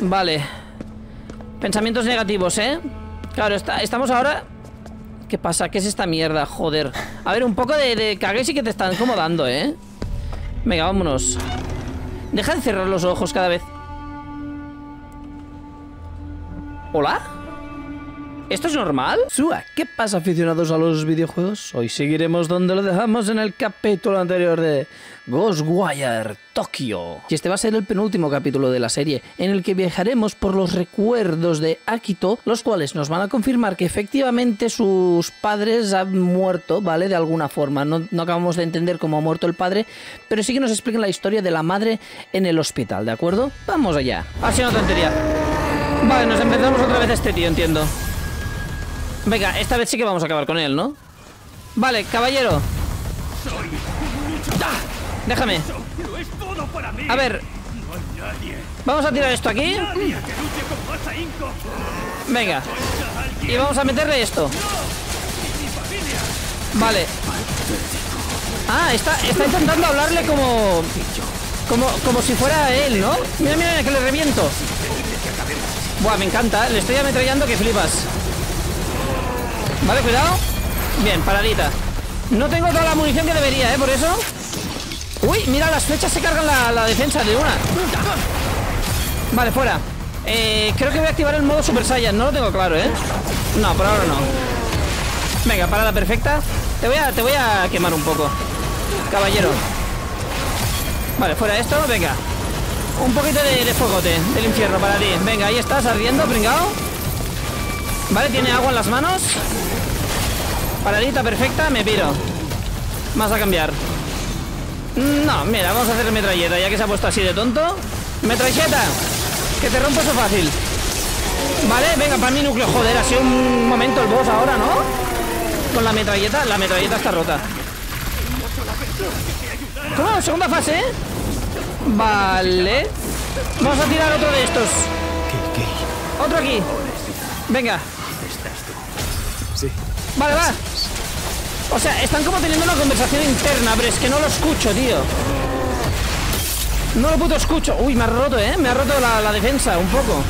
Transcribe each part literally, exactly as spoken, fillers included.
Vale. Pensamientos negativos, ¿eh? Claro, está, estamos ahora... ¿Qué pasa? ¿Qué es esta mierda? Joder. A ver, un poco de, de cague sí que te están incomodando, ¿eh? Venga, vámonos. Deja de cerrar los ojos cada vez. ¿Hola? ¿Esto es normal? Sua, ¿qué pasa, aficionados a los videojuegos? Hoy seguiremos donde lo dejamos en el capítulo anterior de Ghostwire Tokyo. Y este va a ser el penúltimo capítulo de la serie, en el que viajaremos por los recuerdos de Akito, los cuales nos van a confirmar que efectivamente sus padres han muerto, ¿vale? De alguna forma. No, no acabamos de entender cómo ha muerto el padre, pero sí que nos explican la historia de la madre en el hospital, ¿de acuerdo? ¡Vamos allá! Ha sido una tontería. Vale, nos empezamos otra vez este tío, entiendo. Venga, esta vez sí que vamos a acabar con él, ¿no? Vale, caballero. Déjame. A ver. Vamos a tirar esto aquí. Venga. Y vamos a meterle esto. Vale. Ah, está, está intentando hablarle como... Como, como si fuera él, ¿no? Mira, mira, que le reviento. Buah, me encanta. Le estoy ametrallando que flipas. Vale, cuidado. Bien, paradita. No tengo toda la munición que debería, ¿eh? Por eso. Uy, mira, las flechas se cargan la, la defensa de una. Vale, fuera. eh, Creo que voy a activar el modo Super Saiyan. No lo tengo claro, ¿eh? No, por ahora no. Venga, parada perfecta. Te voy a, te voy a quemar un poco, caballero. Vale, fuera esto, venga. Un poquito de, de fogote del infierno para ti. Venga, ahí estás, ardiendo, pringao. Vale, tiene agua en las manos. Paradita perfecta, me piro. Vas a cambiar. No, mira, vamos a hacer metralleta, ya que se ha puesto así de tonto. ¡Metralleta! Que te rompo eso fácil. Vale, venga, para mi núcleo. Joder, ha sido un momento el boss ahora, ¿no? Con la metralleta, la metralleta está rota. ¿Cómo? Segunda fase, ¿eh? Vale. Vamos a tirar otro de estos. Otro aquí. Venga. Sí. Vale, va. O sea, están como teniendo una conversación interna, pero es que no lo escucho, tío. No lo puto escucho. Uy, me ha roto, ¿eh? Me ha roto la, la defensa un poco.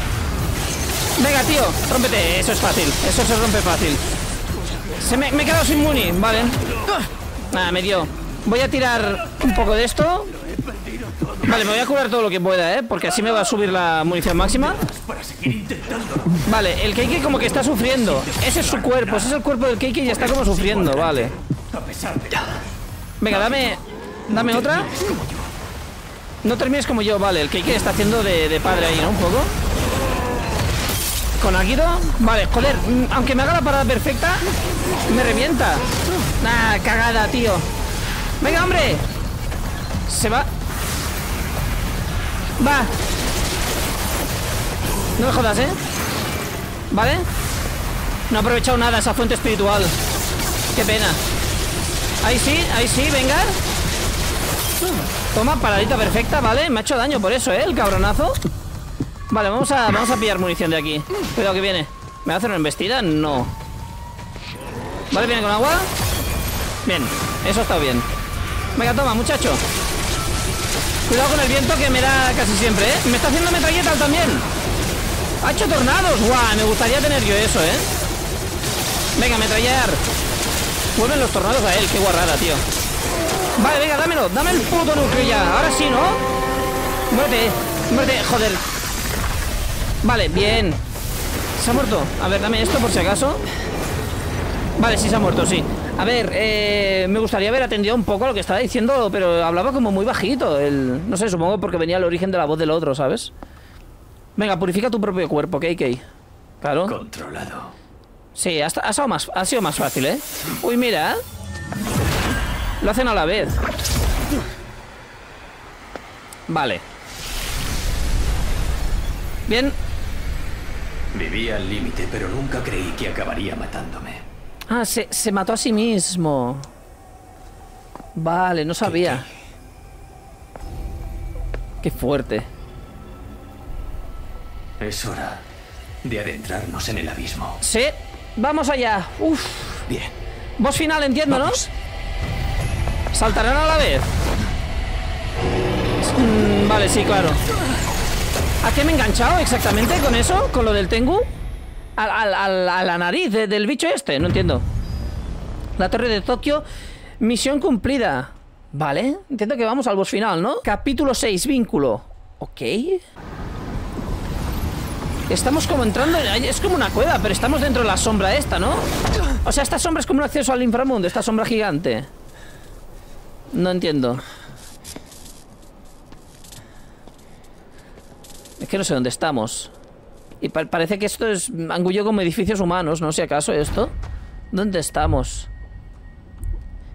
Venga, tío, rómpete. Eso es fácil. Eso se rompe fácil. Se me, me he quedado sin muni. Vale. Nada, me dio. Voy a tirar un poco de esto. Vale, me voy a curar todo lo que pueda, ¿eh? Porque así me va a subir la munición máxima. Vale, el Keiki como que está sufriendo. Ese es su cuerpo, ese es el cuerpo del Keiki y ya está como sufriendo, vale. Venga, dame... Dame otra. No termines como yo, vale. El Keiki está haciendo de, de padre ahí, ¿no? Un poco. Con Akito. Vale, joder, aunque me haga la parada perfecta, me revienta. Nah, cagada, tío. Venga, hombre. Se va... Va. No me jodas, ¿eh? Vale. No he aprovechado nada esa fuente espiritual. Qué pena. Ahí sí, ahí sí, venga. Toma, paradita perfecta, ¿vale? Me ha hecho daño por eso, ¿eh? El cabronazo. Vale, vamos a, vamos a pillar munición de aquí. Cuidado que viene. ¿Me va a hacer una embestida? No. Vale, viene con agua. Bien, eso ha estado bien. Venga, toma, muchacho. Cuidado con el viento que me da casi siempre, ¿eh? Me está haciendo metralleta también. Ha hecho tornados. Guau, me gustaría tener yo eso, ¿eh? Venga, metrallar. Vuelven los tornados a él. Qué guarrada, tío. Vale, venga, dámelo. Dame el puto núcleo ya. Ahora sí, ¿no? Muérete. Muérete, joder. Vale, bien. ¿Se ha muerto? A ver, dame esto por si acaso. Vale, sí se ha muerto, sí. A ver, eh, me gustaría haber atendido un poco a lo que estaba diciendo, pero hablaba como muy bajito. El, no sé, supongo porque venía el origen de la voz del otro, ¿sabes? Venga, purifica tu propio cuerpo, K K. Claro. Controlado. Sí, ha, ha, sido más, ha sido más fácil, ¿eh? Uy, mira. Lo hacen a la vez. Vale. Bien. Vivía al límite, pero nunca creí que acabaría matándome. Ah, se, se mató a sí mismo. Vale, no sabía. Qué fuerte. Es hora de adentrarnos en el abismo. Sí, vamos allá. Uf. Bien. Boss final, entiendo, vamos. ¿No? ¿Saltarán a la vez? Mm, vale, sí, claro. ¿A qué me he enganchado exactamente con eso? ¿Con lo del Tengu? Al, al, al, a la nariz de, del bicho este, no entiendo. La torre de Tokio, misión cumplida. Vale, entiendo que vamos al boss final, ¿no? Capítulo seis, vínculo. Ok. Estamos como entrando, en, es como una cueva, pero estamos dentro de la sombra esta, ¿no? O sea, esta sombra es como un acceso al inframundo, esta sombra gigante. No entiendo. Es que no sé dónde estamos. Y pa parece que esto es angullo como edificios humanos, ¿no? Si acaso esto. ¿Dónde estamos?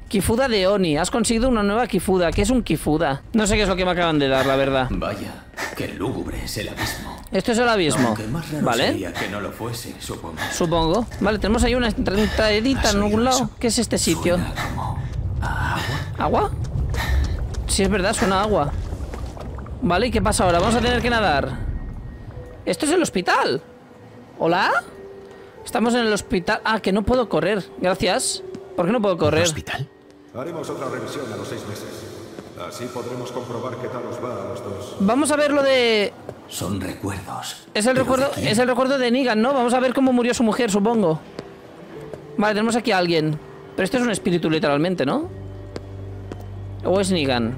Kifuda de Oni. Has conseguido una nueva Kifuda. ¿Qué es un Kifuda? No sé qué es lo que me acaban de dar, la verdad. Vaya, qué lúgubre es el abismo. Esto es el abismo. Más raro, ¿vale? Sería que no lo fuese, supongo. Supongo. Vale, tenemos ahí una entradita en algún lado. ¿Qué es este sitio? Como agua. ¿Agua? Sí, es verdad, suena a agua. Vale, ¿y qué pasa ahora? Vamos a tener que nadar. Esto es el hospital. ¿Hola? Estamos en el hospital. Ah, que no puedo correr. Gracias. ¿Por qué no puedo correr? ¿Hospital? Haremos otra revisión a los seis meses. Así podremos comprobar qué tal os va a los dos. Vamos a ver lo de... Son recuerdos. Es el recuerdo, es el recuerdo de Negan, ¿no? Vamos a ver cómo murió su mujer, supongo. Vale, tenemos aquí a alguien. Pero este es un espíritu, literalmente, ¿no? ¿O es Negan?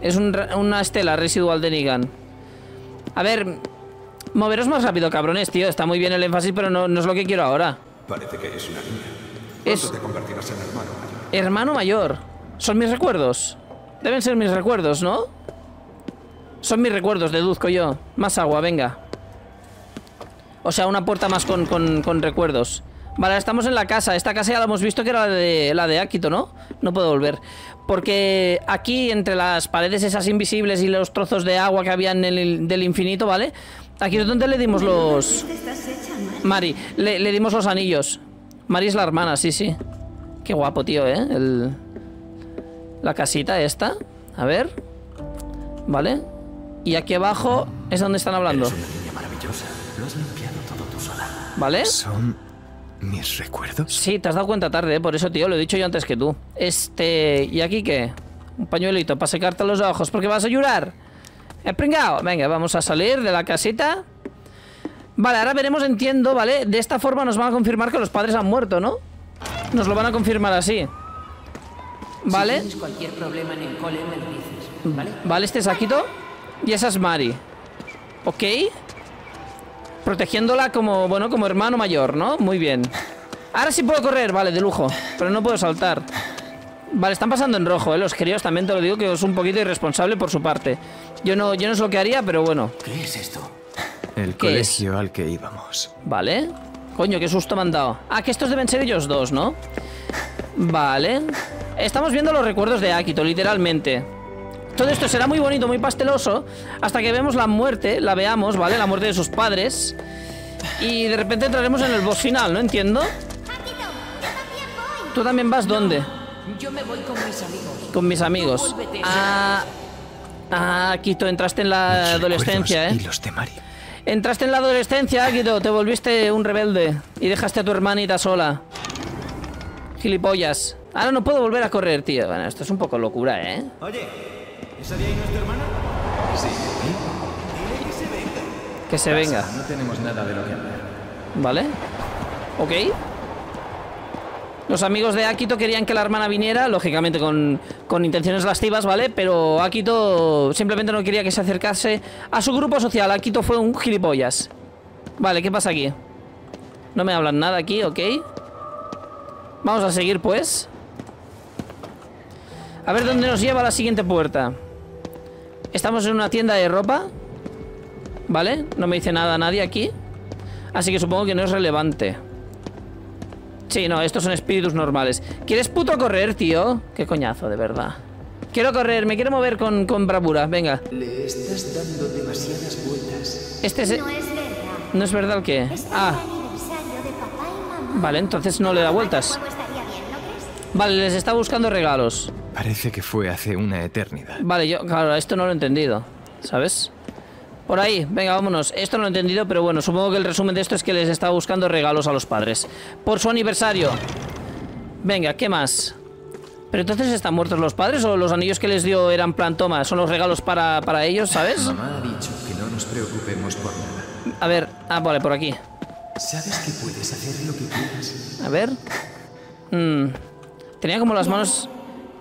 Es un, una estela residual de Negan. A ver... Moveros más rápido, cabrones, tío. Está muy bien el énfasis, pero no, no es lo que quiero ahora. Parece que es una niña. Es... te convertirás en hermano mayor. Hermano mayor. Son mis recuerdos. Deben ser mis recuerdos, ¿no? Son mis recuerdos, deduzco yo. Más agua, venga. O sea, una puerta más con, con, con recuerdos. Vale, estamos en la casa. Esta casa ya la hemos visto que era la de, la de Akito, ¿no? No puedo volver. Porque aquí, entre las paredes esas invisibles y los trozos de agua que había en el, del infinito, ¿vale? Aquí es donde le dimos los... Mari, le, le dimos los anillos. Mari es la hermana, sí, sí. Qué guapo, tío, ¿eh? El... La casita esta. A ver. Vale. Y aquí abajo es donde están hablando. Eres una niña maravillosa. Lo has limpiado todo tú sola. ¿Vale? Son mis recuerdos. Sí, te has dado cuenta tarde, ¿eh? Por eso, tío, lo he dicho yo antes que tú. Este... ¿Y aquí qué? Un pañuelito para secarte los ojos porque vas a llorar. He pringao. Venga, vamos a salir de la casita. Vale, ahora veremos, entiendo, ¿vale? De esta forma nos van a confirmar que los padres han muerto, ¿no? Nos lo van a confirmar así. ¿Vale? Si tienes cualquier problema en el cole, me lo dices, ¿vale? Vale, este es Akito. Y esa es Mari. Ok. Protegiéndola como, bueno, como hermano mayor, ¿no? Muy bien. Ahora sí puedo correr, vale, de lujo. Pero no puedo saltar. Vale, están pasando en rojo, ¿eh? Los críos, también te lo digo, que es un poquito irresponsable por su parte. Yo no, yo no es lo que haría, pero bueno. ¿Qué es esto? El colegio al que íbamos. Vale. Coño, qué susto me han dado. Ah, que estos deben ser ellos dos, ¿no? Vale. Estamos viendo los recuerdos de Akito, literalmente. Todo esto será muy bonito, muy pasteloso, hasta que vemos la muerte, la veamos, ¿vale? La muerte de sus padres. Y de repente entraremos en el boss final, ¿no? Entiendo. ¿Tú también vas dónde? Yo me voy con mis amigos. Con mis amigos. Ah, ah, Akito, entraste en la adolescencia, ¿eh? Y los de Mari. Entraste en la adolescencia, Akito. Te volviste un rebelde. Y dejaste a tu hermanita sola. Gilipollas. Ahora no puedo volver a correr, tío. Bueno, esto es un poco locura, ¿eh? Oye, ¿esa de ahí no es tu hermana? Sí. Dile que se venga. Que se venga. No tenemos nada de lo que hablar. Vale. Ok. Los amigos de Akito querían que la hermana viniera, lógicamente con, con intenciones lascivas, ¿vale? Pero Akito simplemente no quería que se acercase a su grupo social. Akito fue un gilipollas. Vale, ¿qué pasa aquí? No me hablan nada aquí, ok. Vamos a seguir, pues. A ver dónde nos lleva la siguiente puerta. Estamos en una tienda de ropa. Vale, no me dice nada nadie aquí. Así que supongo que no es relevante. Sí, no, estos son espíritus normales. ¿Quieres puto correr, tío? Qué coñazo, de verdad. Quiero correr, me quiero mover con, con bravura, venga. Le estás dando demasiadas vueltas. Este es... No es verdad. ¿No es verdad el qué? Está ah. El aniversario de papá y mamá. Vale, entonces no le da vueltas. Vale, les está buscando regalos. Parece que fue hace una eternidad. Vale, yo, claro, esto no lo he entendido, ¿sabes? Por ahí, venga, vámonos. Esto no lo he entendido, pero bueno, supongo que el resumen de esto es que les está buscando regalos a los padres por su aniversario. Venga, ¿qué más? Pero entonces, ¿están muertos los padres o los anillos que les dio eran plan toma? Son los regalos para, para ellos, ¿sabes? Mamá ha dicho que no nos nos preocupemos por nada. A ver, ah, vale, por aquí. ¿Sabes que puedes hacer lo que quieras? A ver. Mm. Tenía como las manos...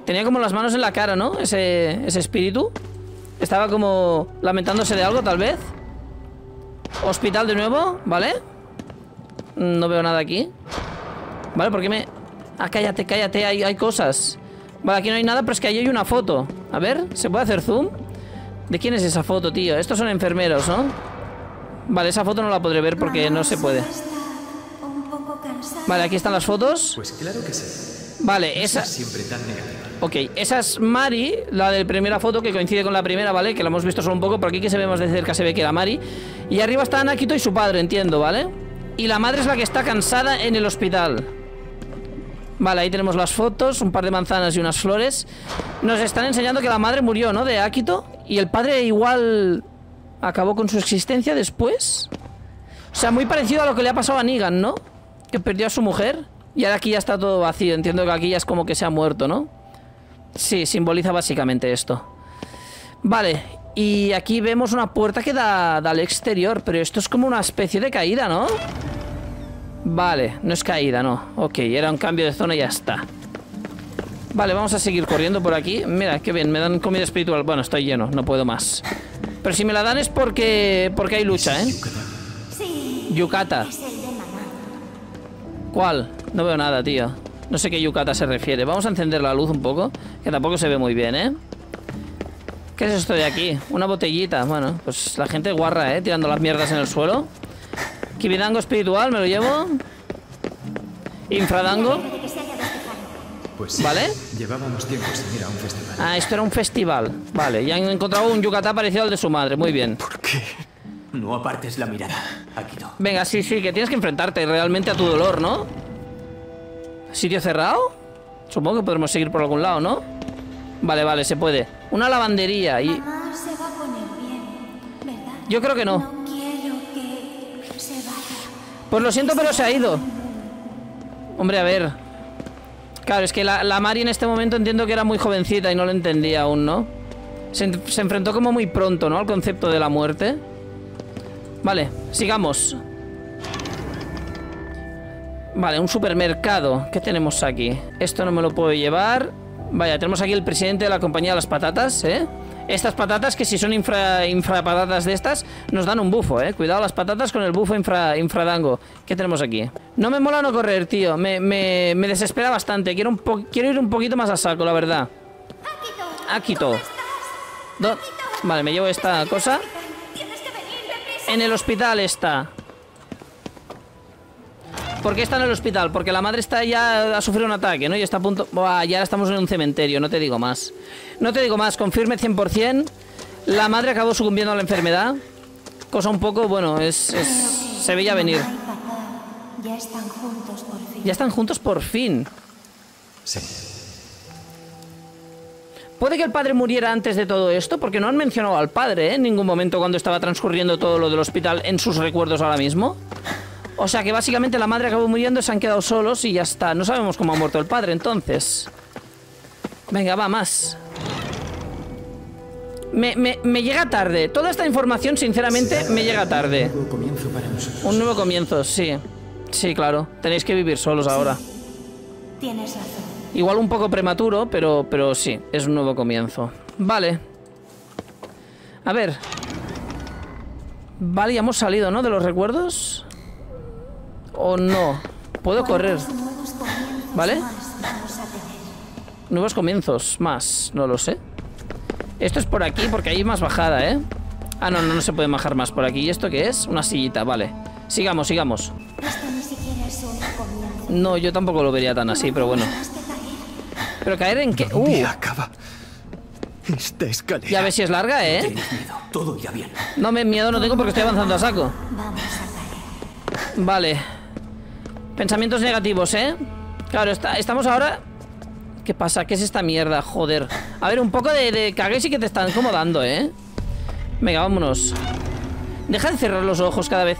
Tenía como las manos en la cara, ¿no? Ese, ese espíritu. Estaba como lamentándose de algo, tal vez. Hospital de nuevo, ¿vale? No veo nada aquí. Vale, ¿por qué me...? Ah, cállate, cállate, hay, hay cosas. Vale, aquí no hay nada, pero es que ahí hay una foto. A ver, ¿se puede hacer zoom? ¿De quién es esa foto, tío? Estos son enfermeros, ¿no? Vale, esa foto no la podré ver porque no se puede. Vale, aquí están las fotos. Pues claro que sí. Vale, esa... Siempre tan negativa. Ok, esa es Mari, la de la primera foto, que coincide con la primera, ¿vale? Que la hemos visto solo un poco, por aquí que se ve más de cerca se ve que era Mari. Y arriba están Akito y su padre, entiendo, ¿vale? Y la madre es la que está cansada en el hospital. Vale, ahí tenemos las fotos, un par de manzanas y unas flores. Nos están enseñando que la madre murió, ¿no? De Akito. Y el padre igual acabó con su existencia después. O sea, muy parecido a lo que le ha pasado a Negan, ¿no? Que perdió a su mujer. Y ahora aquí ya está todo vacío, entiendo que aquí ya es como que se ha muerto, ¿no? Sí, simboliza básicamente esto. Vale, y aquí vemos una puerta que da, da al exterior. Pero esto es como una especie de caída, ¿no? Vale, no es caída, no. Ok, era un cambio de zona y ya está. Vale, vamos a seguir corriendo por aquí. Mira, qué bien, me dan comida espiritual. Bueno, estoy lleno, no puedo más. Pero si me la dan es porque, porque hay lucha, ¿eh? Sí, Yukata. ¿Cuál? No veo nada, tío. No sé qué Yukata se refiere. Vamos a encender la luz un poco, que tampoco se ve muy bien, ¿eh? ¿Qué es esto de aquí? Una botellita. Bueno, pues la gente guarra, ¿eh? Tirando las mierdas en el suelo. Kibidango espiritual, me lo llevo. Infradango. Pues ¿vale? Llevábamos tiempo sin ir a un festival. Ah, esto era un festival. Vale, ya han encontrado un Yukata parecido al de su madre. Muy bien. ¿Por qué? No apartes la mirada, Akito. Venga, sí, sí, que tienes que enfrentarte realmente a tu dolor, ¿no? ¿Sitio cerrado? Supongo que podremos seguir por algún lado, ¿no? Vale, vale, se puede. Una lavandería y... Mamá se va a poner bien, ¿verdad? Yo creo que no. No quiero que se vaya. Pues lo siento, pero se ha ido. Hombre, a ver. Claro, es que la, la Mari en este momento entiendo que era muy jovencita y no lo entendía aún, ¿no? Se, se enfrentó como muy pronto, ¿no? Al concepto de la muerte. Vale, sigamos. Vale, un supermercado. ¿Qué tenemos aquí? Esto no me lo puedo llevar. Vaya, tenemos aquí el presidente de la compañía de las patatas, ¿eh? Estas patatas que si son infra, infra patatas de estas, nos dan un bufo, ¿eh? Cuidado las patatas con el bufo infra, infradango. ¿Qué tenemos aquí? No me mola no correr, tío. Me, me, me desespera bastante. Quiero, un po quiero ir un poquito más a saco, la verdad. Akito. ¿Dó? Vale, me llevo esta cosa. En el hospital está. ¿Por qué está en el hospital? Porque la madre está ya ha sufrido un ataque, ¿no? Y está a punto... Buah, ya estamos en un cementerio, no te digo más. No te digo más, confirme cien por cien. La madre acabó sucumbiendo a la enfermedad. Cosa un poco, bueno, es... es se veía venir. Ya están juntos por fin. Ya están juntos por fin. Sí. Puede que el padre muriera antes de todo esto, porque no han mencionado al padre, ¿eh? En ningún momento cuando estaba transcurriendo todo lo del hospital en sus recuerdos ahora mismo. O sea que básicamente la madre acabó muriendo, se han quedado solos y ya está. No sabemos cómo ha muerto el padre, entonces. Venga, va, más. Me, me, me llega tarde. Toda esta información, sinceramente, me llega tarde. Un nuevo comienzo para nosotros. Un nuevo comienzo, sí. Sí, claro. Tenéis que vivir solos ahora. Tienes razón. Igual un poco prematuro, pero, pero sí. Es un nuevo comienzo. Vale. A ver. Vale, ya hemos salido, ¿no? De los recuerdos... O no. Puedo correr. ¿Vale? Nuevos comienzos más. No lo sé. Esto es por aquí porque hay más bajada, ¿eh? Ah, no, no, no se puede bajar más por aquí. ¿Y esto qué es? Una sillita, vale. Sigamos, sigamos. No, yo tampoco lo vería tan así, pero bueno. ¿Pero caer en qué? Uh. Esta escalera. Ya ves si es larga, ¿eh? Todo ya bien. No, me miedo no tengo porque estoy avanzando a saco. Vale. Pensamientos negativos, ¿eh? Claro, está, estamos ahora... ¿Qué pasa? ¿Qué es esta mierda? Joder. A ver, un poco de, de cagues y que te están incomodando, ¿eh? Venga, vámonos. Deja de cerrar los ojos cada vez.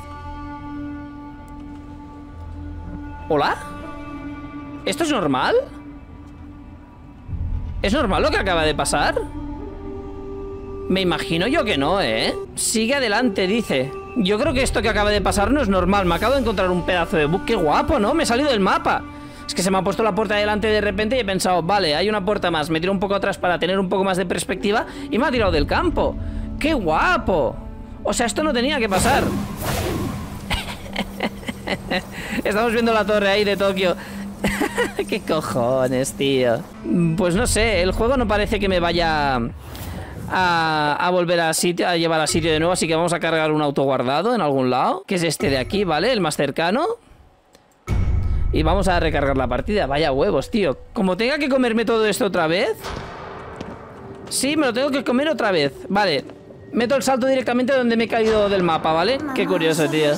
¿Hola? ¿Esto es normal? ¿Es normal lo que acaba de pasar? Me imagino yo que no, ¿eh? Sigue adelante, dice. Yo creo que esto que acaba de pasar no es normal. Me acabo de encontrar un pedazo de bug. ¡Qué guapo!, ¿no? Me he salido del mapa. Es que se me ha puesto la puerta delante de repente y he pensado, vale, hay una puerta más. Me tiro un poco atrás para tener un poco más de perspectiva y me ha tirado del campo. ¡Qué guapo! O sea, esto no tenía que pasar. Estamos viendo la torre ahí de Tokio. ¡Qué cojones, tío! Pues no sé, el juego no parece que me vaya a, a volver a sitio, a llevar a sitio de nuevo. Así que vamos a cargar un auto guardado en algún lado, que es este de aquí, ¿vale? El más cercano. Y vamos a recargar la partida. Vaya huevos, tío. Como tenga que comerme todo esto otra vez. Sí, me lo tengo que comer otra vez. Vale, meto el salto directamente donde me he caído del mapa, ¿vale? Qué curioso, tío.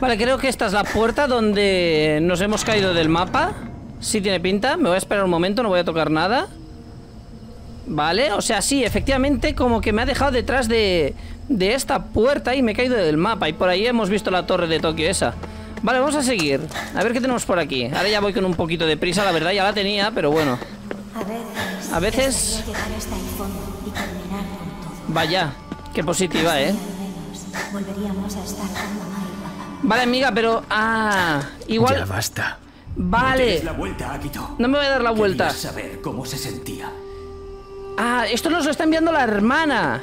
Vale, creo que esta es la puerta donde nos hemos caído del mapa. Sí tiene pinta. Me voy a esperar un momento, no voy a tocar nada. Vale, o sea, sí, efectivamente, como que me ha dejado detrás de, de esta puerta y me he caído del mapa. Y por ahí hemos visto la torre de Tokio esa. Vale, vamos a seguir. A ver qué tenemos por aquí. Ahora ya voy con un poquito de prisa, la verdad ya la tenía, pero bueno. A veces... Vaya, qué positiva, ¿eh? Volveríamos a estar con mamá y papá. Vale, amiga, pero... Ah, igual... Ya basta. Vale. No, la vuelta, Akito. No me voy a dar la vuelta. Quería saber cómo se sentía. Ah, esto nos lo está enviando la hermana.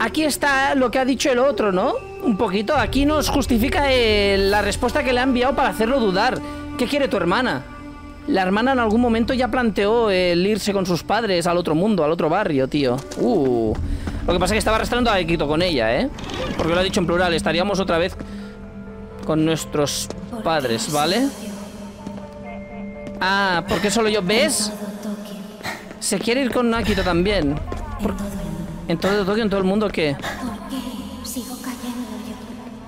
Aquí está lo que ha dicho el otro, ¿no? Un poquito. Aquí nos justifica el, la respuesta que le ha enviado para hacerlo dudar. ¿Qué quiere tu hermana? La hermana en algún momento ya planteó el irse con sus padres al otro mundo, al otro barrio, tío. Uh... Lo que pasa es que estaba arrastrando a Akito con ella, ¿eh? Porque lo ha dicho en plural. Estaríamos otra vez con nuestros padres, ¿vale? Ah, porque solo yo... ¿Ves? Se quiere ir con Akito también. Por... ¿En todo Tokio? ¿En todo el mundo qué?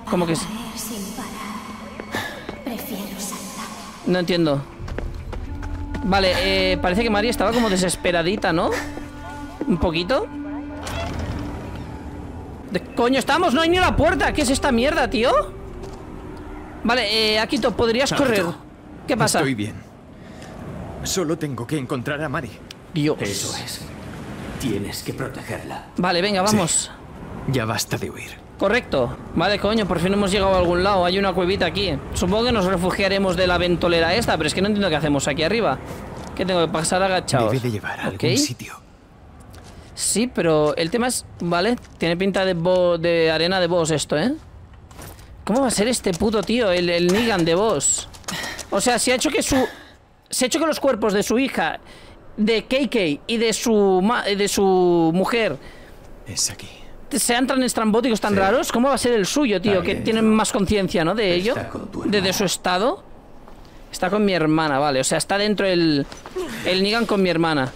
¿Cómo que...? No entiendo. Vale, eh, parece que Mari estaba como desesperadita, ¿no? Un poquito. ¿De coño estamos? No hay ni una puerta. ¿Qué es esta mierda, tío? Vale, eh, Akito, podrías correr. ¿Qué pasa? Estoy bien. Solo tengo que encontrar a Mari. Dios. Eso es. Tienes que protegerla. Vale, venga, vamos. Sí. Ya basta de huir. Correcto. Vale, coño, por fin hemos llegado a algún lado. Hay una cuevita aquí. Supongo que nos refugiaremos de la ventolera esta, pero es que no entiendo qué hacemos aquí arriba. ¿Qué tengo que pasar agachado? Debe de llevar a ¿Okay? algún sitio. Sí, pero el tema es... Vale, tiene pinta de, bo... de arena de boss esto, ¿eh? ¿Cómo va a ser este puto tío? El, el Negan de boss. O sea, se ha hecho que su... Se ha hecho que los cuerpos de su hija, de K K y de su, ma... de su mujer... Es aquí. Sean tan estrambóticos, tan sí. raros. ¿Cómo va a ser el suyo, tío? También que tienen más conciencia, ¿no? De ello. De, de su estado. Está con mi hermana, vale. O sea, está dentro el... El Negan con mi hermana.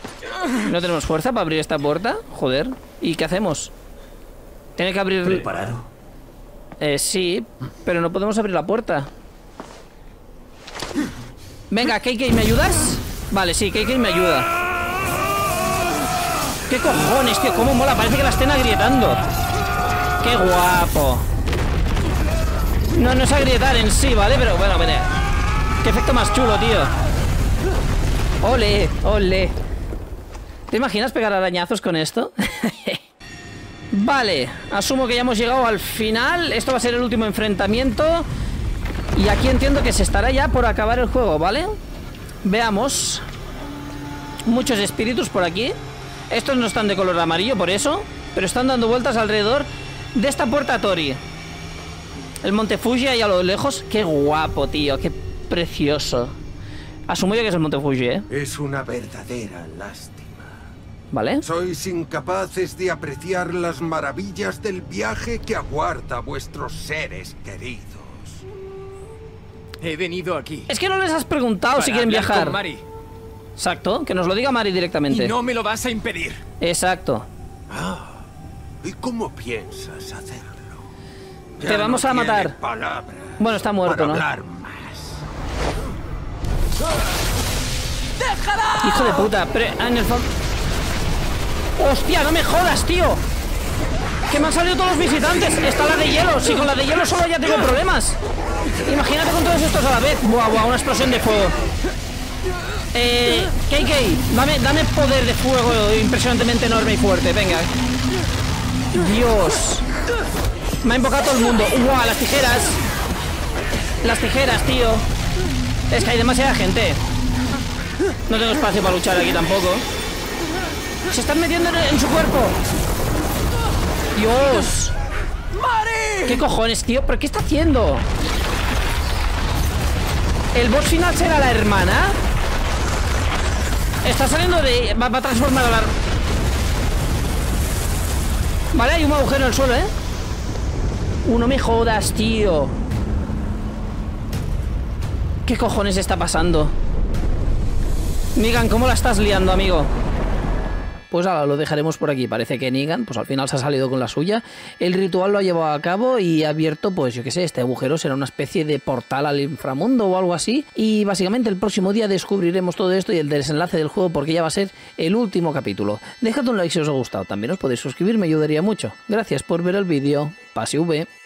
¿No tenemos fuerza para abrir esta puerta? Joder. ¿Y qué hacemos? Tiene que abrir... ¿Preparado? Eh, sí, pero no podemos abrir la puerta. Venga, K K, ¿me ayudas? Vale, sí, K K me ayuda. ¿Qué cojones, tío? ¿Cómo mola? Parece que la estén agrietando. ¡Qué guapo! No, no es agrietar en sí, ¿vale? Pero bueno, vale. ¡Qué efecto más chulo, tío! ¡Ole! ¡Ole! ¿Te imaginas pegar arañazos con esto? Vale, asumo que ya hemos llegado al final. Esto va a ser el último enfrentamiento. Y aquí entiendo que se estará ya por acabar el juego, ¿vale? Veamos. Muchos espíritus por aquí. Estos no están de color amarillo, por eso. Pero están dando vueltas alrededor de esta puerta Tori. El Monte Fuji ahí a lo lejos. Qué guapo, tío. Qué precioso. Asumo yo que es el Monte Fuji, ¿eh? Es una verdadera lástima. ¿Vale? Sois incapaces de apreciar las maravillas del viaje que aguarda a vuestros seres queridos. He venido aquí. Es que no les has preguntado para si quieren viajar. Con Mari. Exacto, que nos lo diga Mari directamente. Y no me lo vas a impedir. Exacto. Ah, ¿y cómo piensas hacerlo? Ya te vamos no a matar. Bueno, está muerto, ¿no? Más. ¡Déjala! Hijo de puta, pero en el fondo... ¡Hostia, no me jodas, tío! ¡Que me han salido todos los visitantes! ¡Está la de hielo! Si con la de hielo solo ya tengo problemas. Imagínate con todos estos a la vez. ¡Buah, buah! Una explosión de fuego. Eh... K K, dame, dame poder de fuego impresionantemente enorme y fuerte. Venga. Dios. Me ha invocado todo el mundo. ¡Uah! Las tijeras. Las tijeras, tío. Es que hay demasiada gente. No tengo espacio para luchar aquí tampoco. Se están metiendo en su cuerpo. Dios. ¡Mari! ¿Qué cojones, tío? ¿Pero qué está haciendo? ¿El boss final será la hermana? Está saliendo de... Va, va a transformar a la... Vale, hay un agujero en el suelo, ¿eh? Uno me jodas, tío. ¿Qué cojones está pasando? Negan, ¿cómo la estás liando, amigo? Pues ahora lo dejaremos por aquí. Parece que Negan, pues al final se ha salido con la suya. El ritual lo ha llevado a cabo y ha abierto, pues yo qué sé, este agujero será una especie de portal al inframundo o algo así. Y básicamente el próximo día descubriremos todo esto y el desenlace del juego, porque ya va a ser el último capítulo. Dejad un like si os ha gustado. También os podéis suscribir, me ayudaría mucho. Gracias por ver el vídeo. Pase V.